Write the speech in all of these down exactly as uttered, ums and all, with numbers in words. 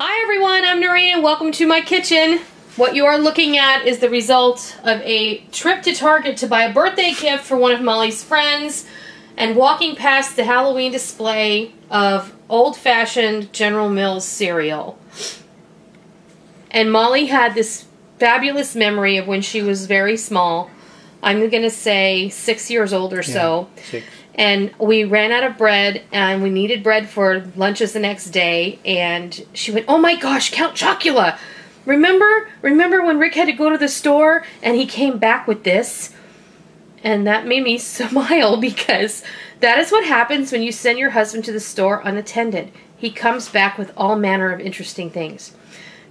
Hi everyone, I'm Noreen and welcome to my kitchen. What you are looking at is the result of a trip to Target to buy a birthday gift for one of Molly's friends and walking past the Halloween display of old-fashioned General Mills cereal. And Molly had this fabulous memory of when she was very small. I'm gonna say six years old or so. Yeah, six. And we ran out of bread, and we needed bread for lunches the next day, and she went, oh my gosh, Count Chocula! Remember? Remember when Rick had to go to the store, and he came back with this? And that made me smile, because that is what happens when you send your husband to the store unattended. He comes back with all manner of interesting things.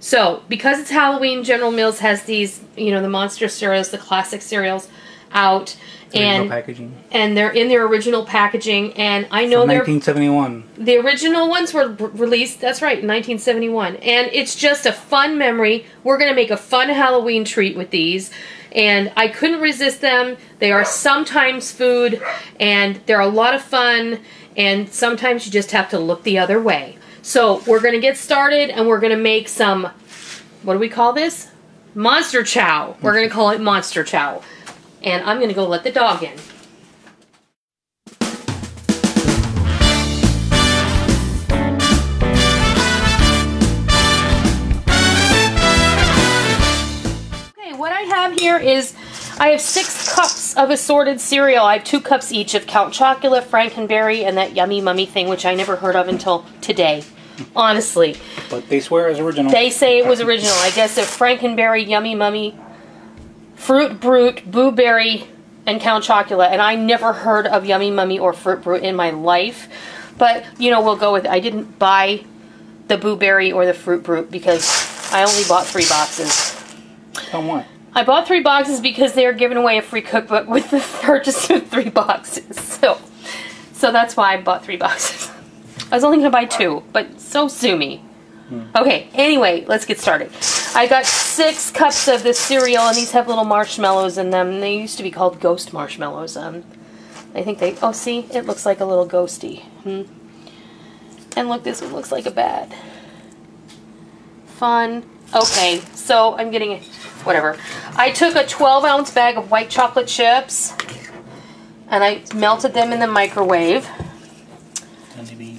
So, because it's Halloween, General Mills has these, you know, the monster cereals, the classic cereals, out and packaging. And they're in their original packaging, and I know they're nineteen seventy-one. The original ones were released, that's right, nineteen seventy-one, and it's just a fun memory. We're gonna make a fun Halloween treat with these, and I couldn't resist them. They are sometimes food, and they're a lot of fun, and sometimes you just have to look the other way. So we're gonna get started, and we're gonna make some, what do we call this? Monster Chow. We're gonna call it Monster Chow. And I'm going to go let the dog in. Okay, what I have here is I have six cups of assorted cereal. I have two cups each of Count Chocula, Frankenberry, and that Yummy Mummy thing, which I never heard of until today. Honestly. But they swear it was original. They say it was original. I guess the Frankenberry, Yummy Mummy, Fruit Brute, Boo Berry, and Count Chocula, and I never heard of Yummy Mummy or Fruit Brute in my life, but, you know, we'll go with it. I didn't buy the Boo Berry or the Fruit Brute because I only bought three boxes. On what? I bought three boxes because they are giving away a free cookbook with the purchase of three boxes, so, so that's why I bought three boxes. I was only going to buy two, but so sue me. Okay, anyway, let's get started. I got six cups of this cereal, and these have little marshmallows in them. They used to be called ghost marshmallows. Um, I think they... Oh, see? It looks like a little ghosty. Hmm. And look, this one looks like a bat. Fun. Okay, so I'm getting... A, whatever. I took a twelve ounce bag of white chocolate chips, and I melted them in the microwave. And maybe...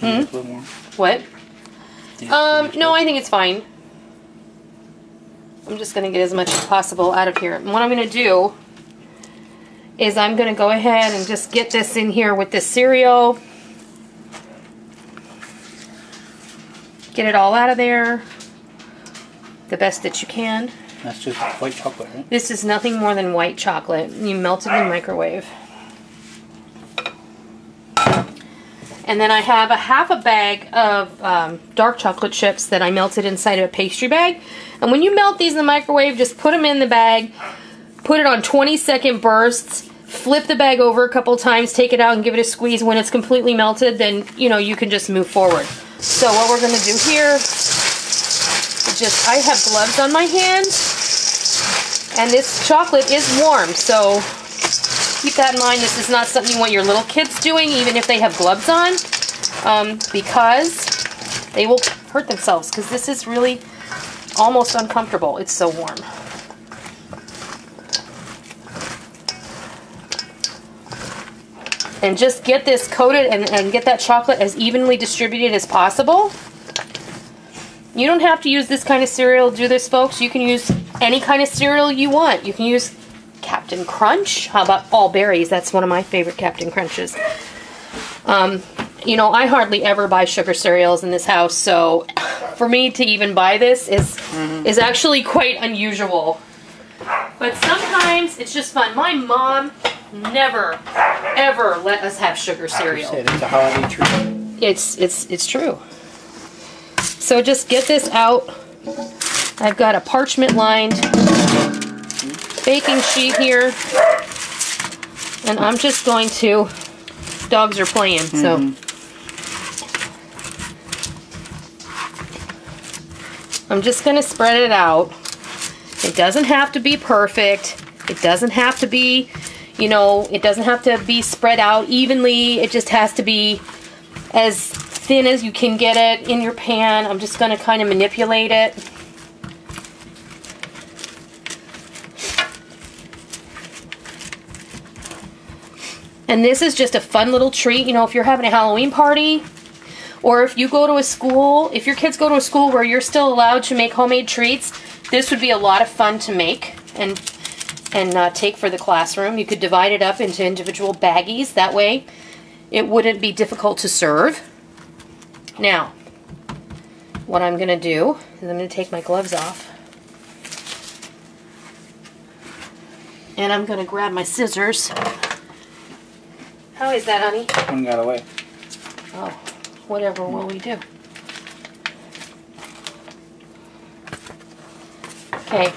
Hmm? A little more. What? Um, no, I think it's fine. I'm just going to get as much as possible out of here. And what I'm going to do is I'm going to go ahead and just get this in here with this cereal. Get it all out of there the best that you can. That's just white chocolate, right? This is nothing more than white chocolate. You melt it in the microwave. And then I have a half a bag of um, dark chocolate chips that I melted inside of a pastry bag. And when you melt these in the microwave, just put them in the bag, put it on twenty second bursts, flip the bag over a couple times, take it out and give it a squeeze. When it's completely melted, then, you know, you can just move forward. So what we're going to do here is just, I have gloves on my hands, and this chocolate is warm, so... Keep that in mind. This is not something you want your little kids doing, even if they have gloves on, um, because they will hurt themselves, because this is really almost uncomfortable. It's so warm. And just get this coated and, and get that chocolate as evenly distributed as possible. You don't have to use this kind of cereal to do this, folks. You can use any kind of cereal you want. You can use Captain Crunch. How about all berries? That's one of my favorite Captain Crunches. Um, you know, I hardly ever buy sugar cereals in this house, so for me to even buy this is mm-hmm. is actually quite unusual. But sometimes it's just fun. My mom never, ever let us have sugar cereal. Like you said, it's a holiday treat. It's it's it's true. So just get this out. I've got a parchment lined baking sheet here, and I'm just going to, dogs are playing, mm-hmm. so I'm just going to spread it out. It doesn't have to be perfect, it doesn't have to be, you know, it doesn't have to be spread out evenly, it just has to be as thin as you can get it in your pan. I'm just going to kind of manipulate it. And this is just a fun little treat, you know, if you're having a Halloween party, or if you go to a school, if your kids go to a school where you're still allowed to make homemade treats, this would be a lot of fun to make and and uh, take for the classroom. You could divide it up into individual baggies. That way it wouldn't be difficult to serve. Now, what I'm going to do is I'm going to take my gloves off. And I'm going to grab my scissors. How is that, honey? One got away. Oh, whatever will we do? Okay.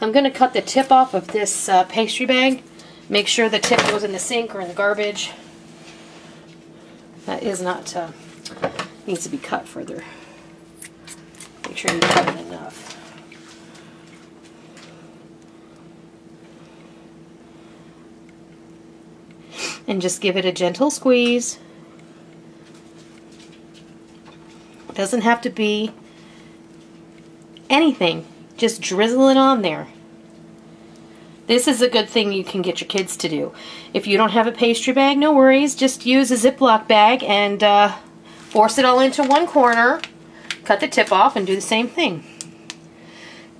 I'm going to cut the tip off of this uh, pastry bag. Make sure the tip goes in the sink or in the garbage. That is not, uh, needs to be cut further. Make sure you cut it enough. And just give it a gentle squeeze. It doesn't have to be anything. Just drizzle it on there. This is a good thing you can get your kids to do. If you don't have a pastry bag, no worries. Just use a Ziploc bag and uh, force it all into one corner. Cut the tip off and do the same thing.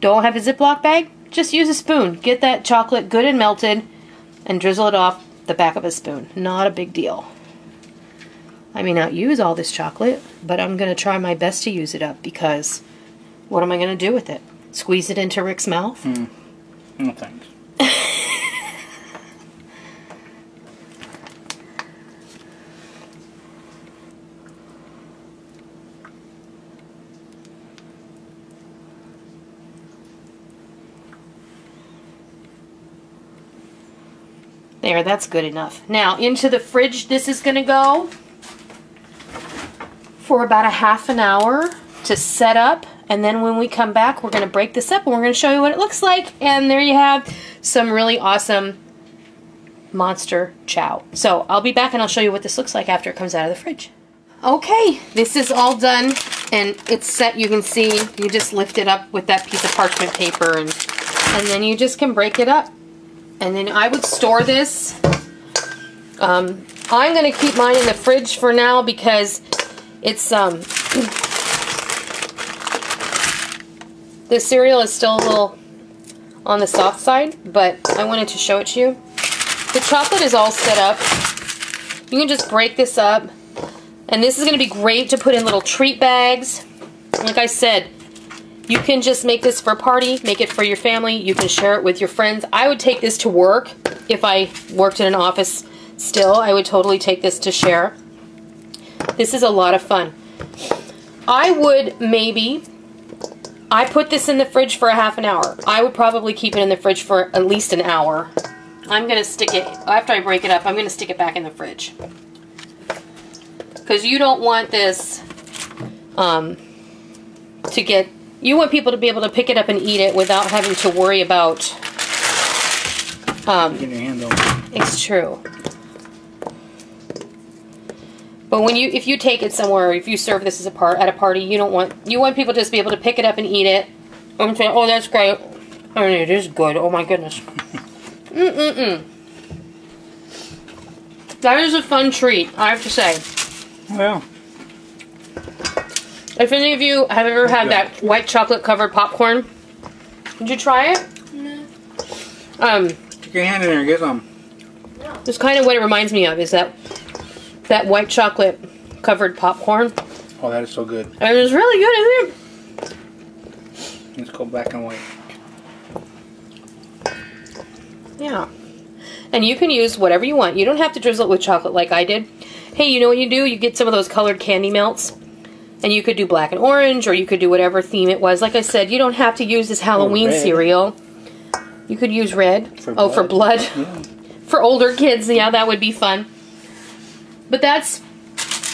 Don't have a Ziploc bag? Just use a spoon. Get that chocolate good and melted and drizzle it off the back of a spoon. Not a big deal. I may not use all this chocolate, but I'm going to try my best to use it up because what am I going to do with it? Squeeze it into Rick's mouth? Mm. No thanks. There, that's good enough. Now, into the fridge this is going to go for about a half an hour to set up. And then when we come back, we're going to break this up and we're going to show you what it looks like. And there you have some really awesome Monster Chow. So I'll be back and I'll show you what this looks like after it comes out of the fridge. Okay, this is all done and it's set. You can see you just lift it up with that piece of parchment paper and, and then you just can break it up. And then I would store this. Um, I'm going to keep mine in the fridge for now because it's, um, the cereal is still a little on the soft side, but I wanted to show it to you. The chocolate is all set up. You can just break this up. And this is going to be great to put in little treat bags. Like I said, you can just make this for a party, make it for your family, you can share it with your friends. I would take this to work. If I worked in an office still, I would totally take this to share. This is a lot of fun. I would maybe, I put this in the fridge for a half an hour. I would probably keep it in the fridge for at least an hour. I'm going to stick it, after I break it up, I'm going to stick it back in the fridge. Because you don't want this um, to get... You want people to be able to pick it up and eat it without having to worry about... Um, Get your hand over. It's true. But when you, if you take it somewhere, if you serve this as a part at a party, you don't want you want people to just be able to pick it up and eat it. I'm saying, oh, that's great. Oh, it is good. Oh my goodness. Mm mm mm. That is a fun treat, I have to say. Well. If any of you have ever had that white chocolate covered popcorn, did you try it? No. Um, Stick your hand in there and get some. It's kind of what it reminds me of, is that that white chocolate covered popcorn. Oh, that is so good. And it's really good, isn't it? Let's go black and white. Yeah. And you can use whatever you want. You don't have to drizzle it with chocolate like I did. Hey, you know what you do? You get some of those colored candy melts. And you could do black and orange, or you could do whatever theme it was. Like I said, you don't have to use this Halloween cereal. You could use red. For oh, blood. for blood. Yeah. For older kids, yeah, that would be fun. But that's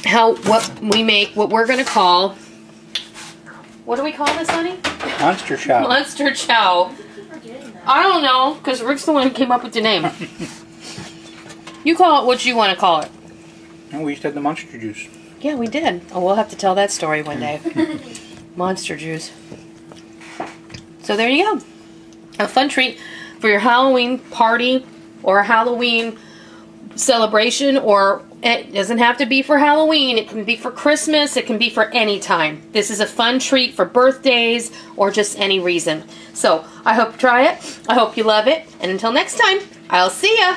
how what we make, what we're going to call... What do we call this, honey? Monster Chow. Monster Chow. I don't know, because Rick's the one who came up with the name. You call it what you want to call it. And we used to have the monster juice. Yeah, we did. Oh, we'll have to tell that story one day. Monster juice. So there you go. A fun treat for your Halloween party or Halloween celebration, or it doesn't have to be for Halloween. It can be for Christmas. It can be for any time. This is a fun treat for birthdays or just any reason. So I hope you try it. I hope you love it. And until next time, I'll see ya.